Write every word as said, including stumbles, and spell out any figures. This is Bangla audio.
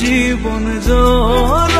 জীবন জোর